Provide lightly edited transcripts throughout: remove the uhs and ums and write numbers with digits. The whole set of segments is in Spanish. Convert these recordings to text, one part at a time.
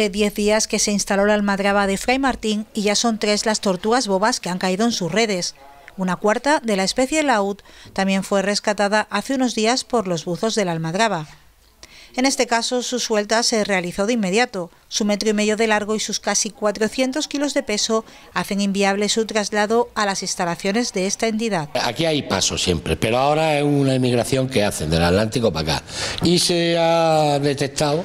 hace 10 días que se instaló la almadraba de Fray Martín y ya son 3 las tortugas bobas que han caído en sus redes. Una cuarta de la especie laúd también fue rescatada hace unos días por los buzos de la almadraba. En este caso, su suelta se realizó de inmediato. Su 1,5 metros de largo y sus casi 400 kilos de peso hacen inviable su traslado a las instalaciones de esta entidad. Aquí hay paso siempre, pero ahora es una emigración que hacen del Atlántico para acá. Y se ha detectado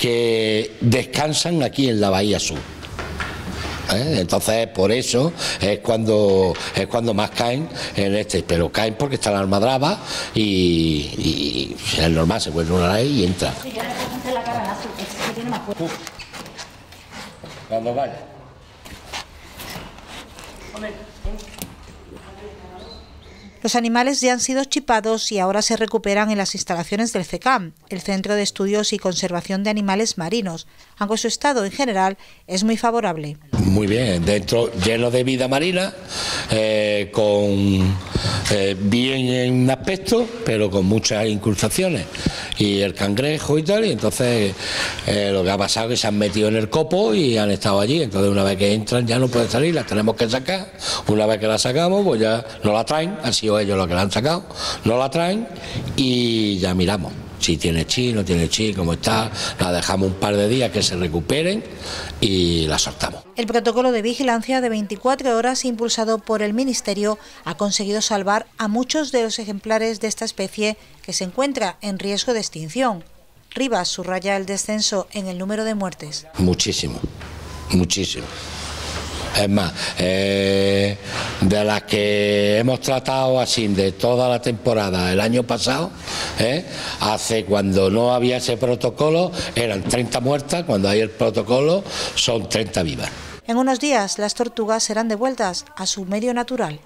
que descansan aquí en la Bahía Sur. Entonces por eso es cuando más caen en este, pero caen porque está la almadraba y es normal, se vuelve una ley y entra. Cuando vaya. Los animales ya han sido chipados y ahora se recuperan en las instalaciones del CECAM, el Centro de Estudios y Conservación de Animales Marinos, aunque su estado en general es muy favorable. Muy bien, dentro lleno de vida marina, bien en aspecto, pero con muchas incrustaciones, y el cangrejo y tal, y entonces lo que ha pasado es que se han metido en el copo y han estado allí, entonces una vez que entran ya no pueden salir, las tenemos que sacar, una vez que las sacamos pues ya no la traen, han sido ellos los que la han sacado, no la traen y ya miramos. Si tiene chi, no tiene chi, como está, la dejamos un par de días que se recuperen y la soltamos. El protocolo de vigilancia de 24 horas impulsado por el Ministerio ha conseguido salvar a muchos de los ejemplares de esta especie que se encuentra en riesgo de extinción. Rivas subraya el descenso en el número de muertes. Muchísimo, muchísimo. Es más, de las que hemos tratado así de toda la temporada el año pasado, hace cuando no había ese protocolo eran 30 muertas, cuando hay el protocolo son 30 vivas. En unos días las tortugas serán devueltas a su medio natural.